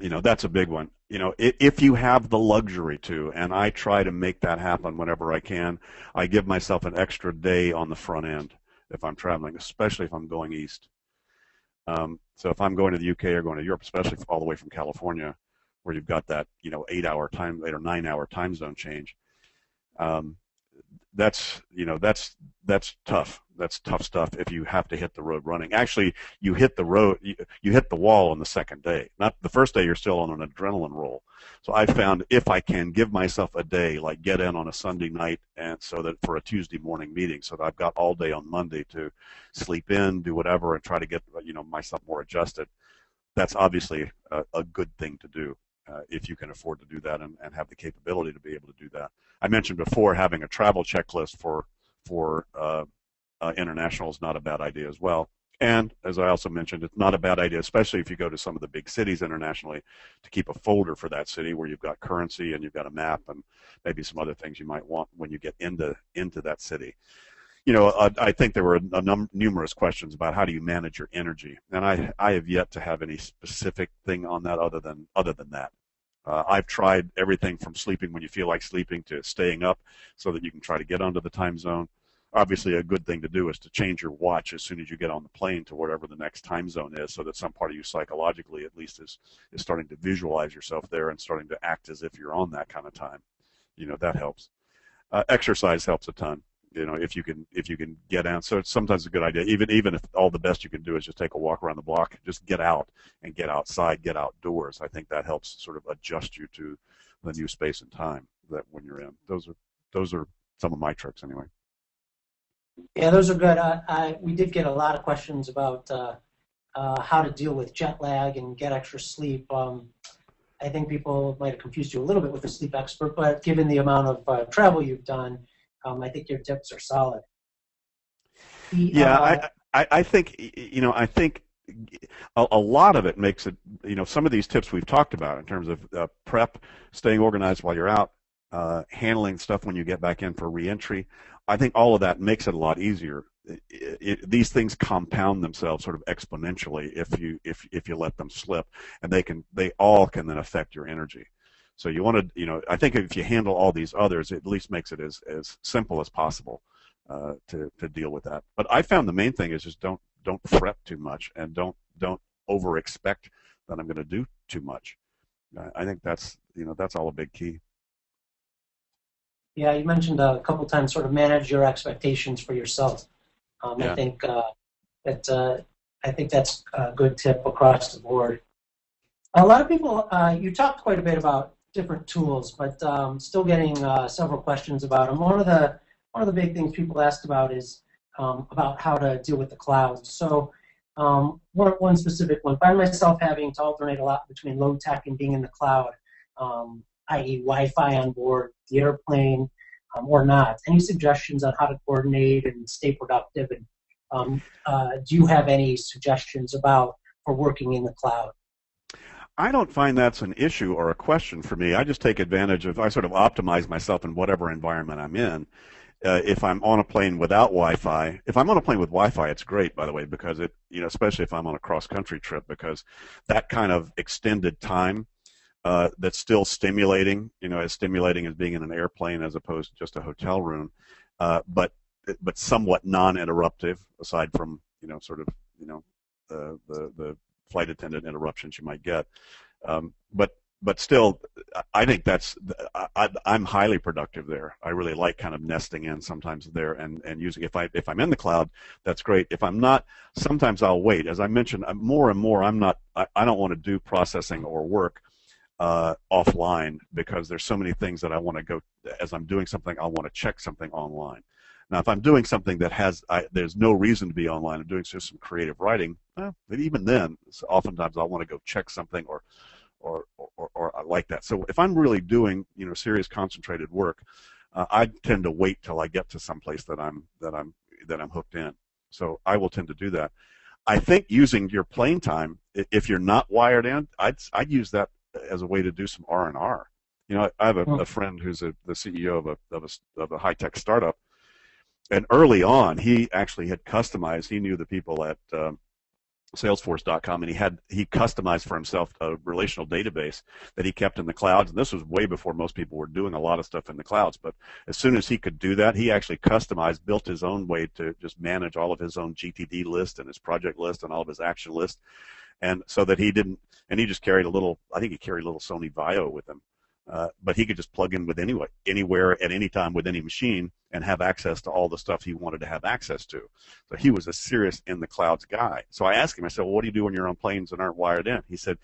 You know, that's a big one. You know, if you have the luxury to, and I try to make that happen whenever I can, I give myself an extra day on the front end if I'm traveling, especially if I'm going east. Um, so if I'm going to the U K or going to Europe, especially all the way from California, where you've got that, you know, eight-hour time, eight or nine-hour time zone change, um, that's, you know, that's that's tough. That's tough stuff if you have to hit the road running. Actually, you hit the road, you, you hit the wall on the second day. Not the first day, you're still on an adrenaline roll. So I found if I can give myself a day, like get in on a Sunday night, and so that for a Tuesday morning meeting, so that I've got all day on Monday to sleep in, do whatever, and try to get, you know, myself more adjusted. That's obviously a, a good thing to do uh, if you can afford to do that and, and have the capability to be able to do that. I mentioned before having a travel checklist for for uh, Uh, international is not a bad idea as well. And as I also mentioned, it's not a bad idea, especially if you go to some of the big cities internationally, to keep a folder for that city where you've got currency and you've got a map and maybe some other things you might want when you get into into that city. You know, I, I think there were a num numerous questions about how do you manage your energy, and I I have yet to have any specific thing on that other than other than that. Uh, I've tried everything from sleeping when you feel like sleeping to staying up so that you can try to get onto the time zone. Obviously, a good thing to do is to change your watch as soon as you get on the plane to whatever the next time zone is, so that some part of you psychologically at least is, is starting to visualize yourself there and starting to act as if you're on that kind of time. You know, that helps. Uh, exercise helps a ton, you know, if you can if you can get out. So it's sometimes a good idea, even, even if all the best you can do is just take a walk around the block, just get out and get outside, get outdoors. I think that helps sort of adjust you to the new space and time that when you're in. Those are, those are some of my tricks anyway. Yeah, those are good. Uh, I, we did get a lot of questions about uh, uh, how to deal with jet lag and get extra sleep. Um, I think people might have confused you a little bit with a sleep expert, but given the amount of uh, travel you've done, um, I think your tips are solid. The, yeah, uh, I, I, I think, you know, I think a, a lot of it makes it, you know, some of these tips we've talked about in terms of uh, prep, staying organized while you're out, uh, handling stuff when you get back in for reentry. I think all of that makes it a lot easier. It, it, these things compound themselves sort of exponentially if you if if you let them slip, and they can they all can then affect your energy. So you want to you know I think if you handle all these others, it at least makes it as as simple as possible uh, to to deal with that. But I found the main thing is just don't don't fret too much and don't don't over expect that I'm going to do too much. I think that's you know that's all a big key. Yeah, you mentioned a couple times sort of manage your expectations for yourself. Um, yeah. I think uh, that uh, I think that's a good tip across the board. A lot of people, uh, you talked quite a bit about different tools, but um, still getting uh, several questions about them. One of the one of the big things people asked about is um, about how to deal with the cloud. So um, one, one specific one, find myself having to alternate a lot between low tech and being in the cloud. Um, that is Wi-Fi on board the airplane um, or not. Any suggestions on how to coordinate and stay productive? And um, uh, do you have any suggestions about for working in the cloud? I don't find that's an issue or a question for me. I just take advantage of, I sort of optimize myself in whatever environment I'm in. Uh, if I'm on a plane without Wi-Fi, if I'm on a plane with Wi-Fi, it's great, by the way, because it, you know, especially if I'm on a cross-country trip, because that kind of extended time Uh, that's still stimulating, you know, as stimulating as being in an airplane as opposed to just a hotel room, uh, but but somewhat non-interruptive aside from you know sort of you know uh, the the flight attendant interruptions you might get, um, but but still, I think that's I, I'm highly productive there. I really like kind of nesting in sometimes there and and using if I if I'm in the cloud, that's great. If I'm not, sometimes I'll wait. As I mentioned, more and more I'm not. I, I don't want to do processing or work Uh, offline because there's so many things that I want to go as I'm doing something I want to check something online. Now if I'm doing something that has I, there's no reason to be online, I'm doing just some creative writing, well, but even then oftentimes I want to go check something or or, or or I like that. So if I'm really doing you know serious concentrated work, uh, I tend to wait till I get to some place that I'm that I'm that I'm hooked in. So I will tend to do that. I think using your plane time, if you're not wired in, I'd I'd use that as a way to do some R and R. You know, I have a, a friend who's a, the C E O of a of a, of a high-tech startup, and early on he actually had customized. He knew the people at um, salesforce dot com, and he had he customized for himself a relational database that he kept in the clouds. And this was way before most people were doing a lot of stuff in the clouds. But as soon as he could do that, he actually customized, built his own way to just manage all of his own G T D list and his project list and all of his action list, and so that he didn't. And he just carried a little. I think he carried a little Sony Vaio with him, uh, but he could just plug in with anyway, anywhere, at any time, with any machine, and have access to all the stuff he wanted to have access to. So he was a serious in the clouds guy. So I asked him, I said, well, what do you do when you're on planes and aren't wired in? He said,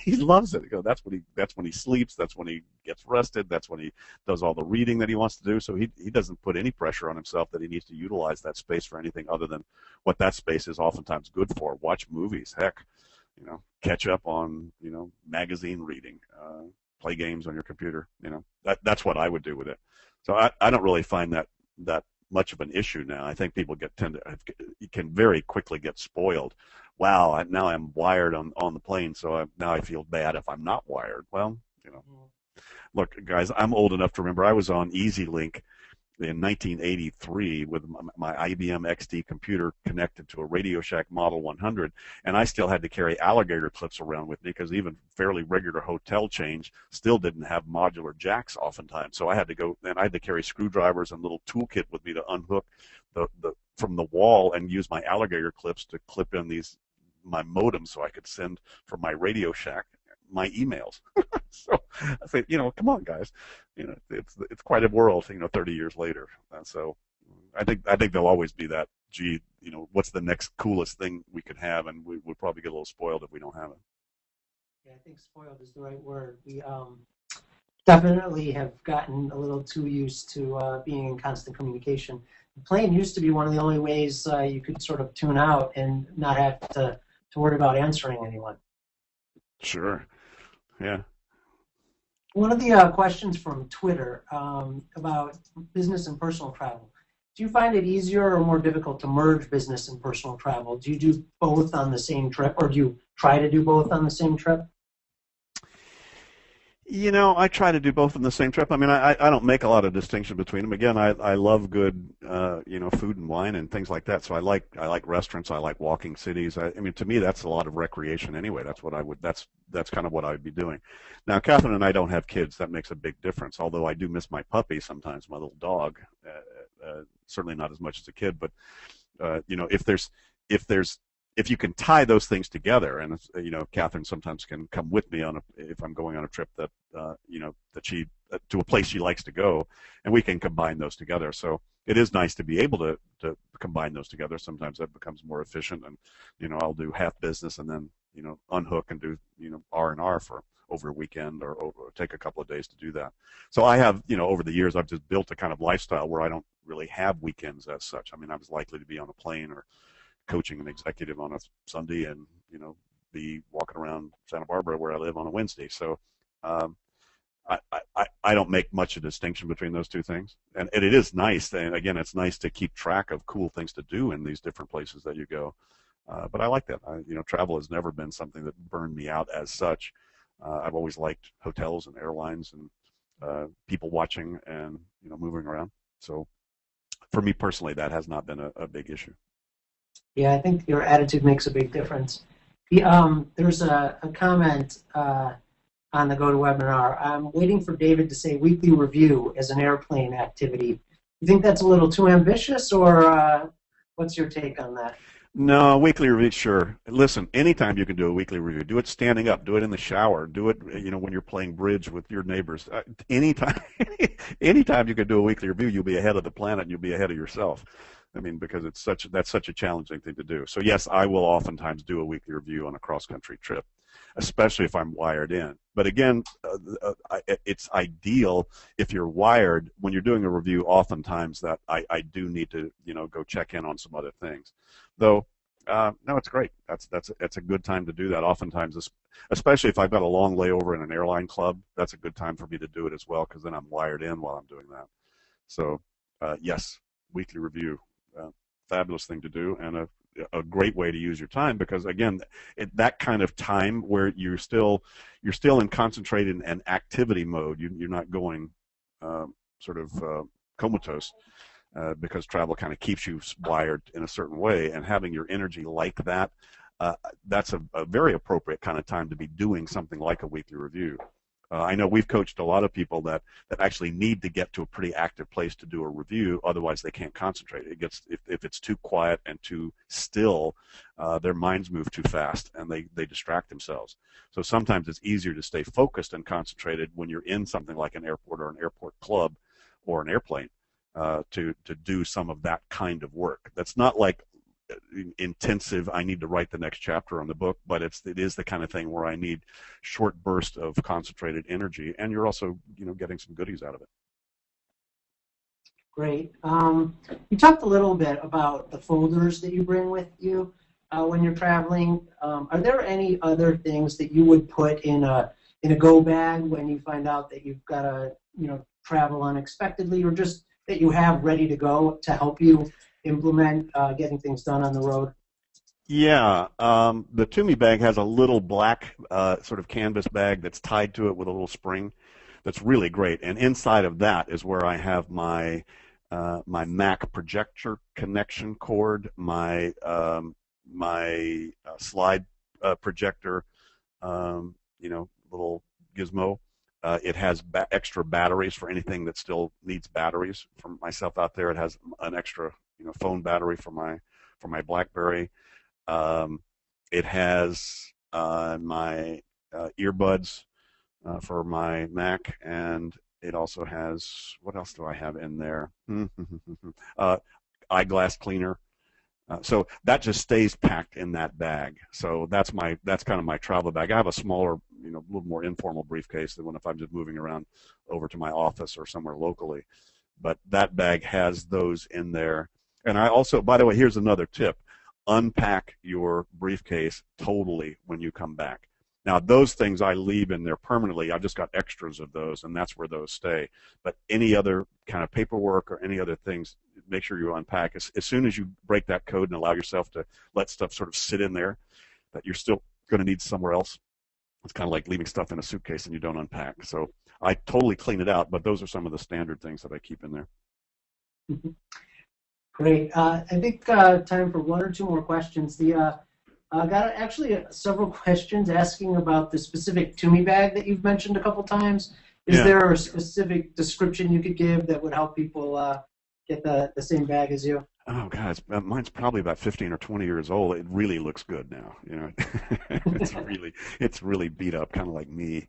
he loves it. He goes, that's when he that's when he sleeps, that's when he gets rested, that's when he does all the reading that he wants to do. So he he doesn't put any pressure on himself that he needs to utilize that space for anything other than what that space is oftentimes good for. Watch movies, heck, you know, catch up on, you know, magazine reading, uh, play games on your computer, you know. That that's what I would do with it. So I, I don't really find that that much of an issue now. I think people get tend to you can very quickly get spoiled. Wow, I, now I'm wired on on the plane, so I, now I feel bad if I'm not wired. Well, you know, look, guys, I'm old enough to remember I was on EasyLink in nineteen eighty-three with my, my I B M X T computer connected to a Radio Shack Model one hundred, and I still had to carry alligator clips around with me because even fairly regular hotel chains still didn't have modular jacks oftentimes. So I had to go and I had to carry screwdrivers and little toolkit with me to unhook the, the from the wall and use my alligator clips to clip in these my modem so I could send from my Radio Shack my emails. So I say, you know, come on, guys, you know, it's it's quite a world, you know, thirty years later. And so I think I think there'll always be that. Gee, you know, what's the next coolest thing we could have? And we would probably get a little spoiled if we don't have it. Yeah, I think spoiled is the right word. We um, definitely have gotten a little too used to uh, being in constant communication. The plane used to be one of the only ways uh, you could sort of tune out and not have to to worry about answering anyone. Sure. Yeah. One of the uh, questions from Twitter um, about business and personal travel. Do you find it easier or more difficult to merge business and personal travel? Do you do both on the same trip, or do you try to do both on the same trip? You know, I try to do both on the same trip. I mean, I, I don't make a lot of distinction between them. Again, I, I love good, uh, you know, food and wine and things like that. So I like I like restaurants. I like walking cities. I, I mean, to me, that's a lot of recreation anyway. That's what I would. That's that's kind of what I would be doing. Now, Catherine and I don't have kids. That makes a big difference. Although I do miss my puppy sometimes, my little dog. Uh, uh, certainly not as much as a kid. But uh, you know, if there's if there's if you can tie those things together, and you know, Catherine sometimes can come with me on a, if I'm going on a trip that uh, you know that she uh, to a place she likes to go, and we can combine those together. So it is nice to be able to to combine those together. Sometimes that becomes more efficient, and you know, I'll do half business and then you know unhook and do you know R and R for over a weekend or over or take a couple of days to do that. So I have you know over the years I've just built a kind of lifestyle where I don't really have weekends as such. I mean, I was likely to be on a plane or coaching an executive on a Sunday and, you know, be walking around Santa Barbara where I live on a Wednesday. So um, I, I, I don't make much of a distinction between those two things. And, and it is nice, and again, it's nice to keep track of cool things to do in these different places that you go. Uh, but I like that. I, you know, travel has never been something that burned me out as such. Uh, I've always liked hotels and airlines and uh, people watching and, you know, moving around. So for me personally, that has not been a, a big issue. Yeah, I think your attitude makes a big difference. The, um, there's a, a comment uh, on the GoToWebinar. I'm waiting for David to say weekly review as an airplane activity. You think that's a little too ambitious, or uh, what's your take on that? No, weekly review, sure. Listen, anytime you can do a weekly review, do it standing up, do it in the shower, do it, you know, when you're playing bridge with your neighbors. Uh, anytime, anytime you can do a weekly review, you'll be ahead of the planet, and you'll be ahead of yourself. I mean, because it's such that's such a challenging thing to do. So yes, I will oftentimes do a weekly review on a cross-country trip, especially if I'm wired in. But again, uh, uh, it's ideal if you're wired. When you're doing a review, oftentimes that I, I do need to you know go check in on some other things. Though, uh, no, it's great. That's that's that's a good time to do that. Oftentimes, especially if I've got a long layover in an airline club, that's a good time for me to do it as well because then I'm wired in while I'm doing that. So uh, yes, weekly review. Uh, fabulous thing to do, and a a great way to use your time, because again, it, that kind of time where you're still you're still in concentrated and activity mode, you, you're not going uh, sort of uh, comatose, uh, because travel kind of keeps you wired in a certain way, and having your energy like that, uh, that's a, a very appropriate kind of time to be doing something like a weekly review. Uh, I know we've coached a lot of people that, that actually need to get to a pretty active place to do a review, otherwise they can't concentrate. It gets if, if it's too quiet and too still, uh, their minds move too fast and they, they distract themselves. So sometimes it's easier to stay focused and concentrated when you're in something like an airport or an airport club or an airplane, uh, to, to do some of that kind of work. That's not like intensive, I need to write the next chapter on the book, but it's it is the kind of thing where I need short bursts of concentrated energy, and you're also you know getting some goodies out of it. Great. Um, you talked a little bit about the folders that you bring with you uh, when you're traveling. Um, are there any other things that you would put in a in a go bag when you find out that you've got to you know travel unexpectedly, or just that you have ready to go to help you implement uh, getting things done on the road? Yeah, um, the Tumi bag has a little black uh, sort of canvas bag that's tied to it with a little spring. That's really great. And inside of that is where I have my uh, my Mac projector connection cord, my um, my uh, slide uh, projector, um, you know, little gizmo. Uh, it has ba extra batteries for anything that still needs batteries. For myself out there, it has an extra you know phone battery for my for my Blackberry. Um, it has uh, my uh, earbuds uh, for my Mac, and it also has, what else do I have in there? uh, eyeglass cleaner. Uh, so that just stays packed in that bag. So that's my that's kind of my travel bag. I have a smaller, you know, a little more informal briefcase than when if I'm just moving around over to my office or somewhere locally. But that bag has those in there. And I also, by the way, here's another tip. Unpack your briefcase totally when you come back. Now, those things I leave in there permanently. I've just got extras of those, and that's where those stay. But any other kind of paperwork or any other things, make sure you unpack. As, as soon as you break that code and allow yourself to let stuff sort of sit in there that you're still going to need somewhere else, it's kind of like leaving stuff in a suitcase and you don't unpack. So I totally clean it out, but those are some of the standard things that I keep in there. Mm-hmm. Great. Uh, I think uh, time for one or two more questions. The uh, I got actually several questions asking about the specific Tumi bag that you've mentioned a couple times. Is yeah. there a specific description you could give that would help people uh, get the, the same bag as you? Oh, God, mine's probably about fifteen or twenty years old. It really looks good now. You know, it's really it's really beat up, kind of like me.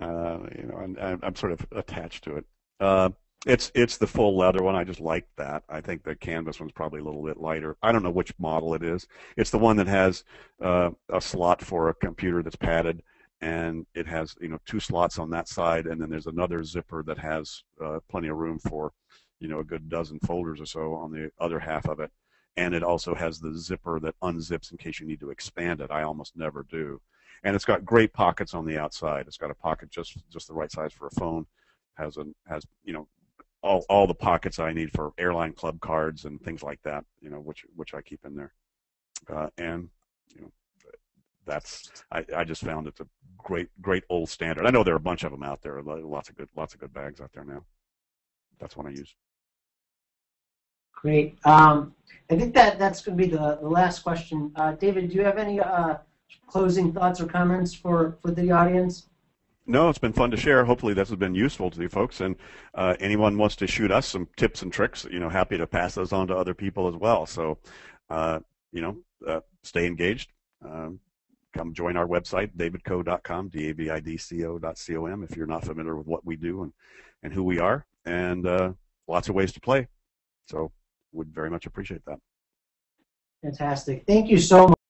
Uh, you know, and I'm, I'm sort of attached to it. Uh, it's it's the full leather one. I just like that. I think the canvas one's probably a little bit lighter. I don't know which model it is. It's the one that has uh, a slot for a computer that's padded, and it has you know two slots on that side, and then there's another zipper that has uh, plenty of room for you know a good dozen folders or so on the other half of it, and it also has the zipper that unzips in case you need to expand it. I almost never do. And it's got great pockets on the outside. It's got a pocket just just the right size for a phone. Has an has you know all all the pockets I need for airline club cards and things like that. You know which which I keep in there. Uh, and you know that's I, I just found it's a great great old standard. I know there are a bunch of them out there. Lots of good lots of good bags out there now. That's one I use. Great. Um, I think that that's going to be the, the last question. Uh, David, do you have any? Uh, Closing thoughts or comments for, for the audience? No, it's been fun to share. Hopefully this has been useful to you folks, and uh, anyone wants to shoot us some tips and tricks, you know, happy to pass those on to other people as well. So, uh, you know, uh, stay engaged. Um, come join our website, david co dot com, D A V I D C O dot com, if you're not familiar with what we do and, and who we are, and uh, lots of ways to play. So would very much appreciate that. Fantastic. Thank you so much.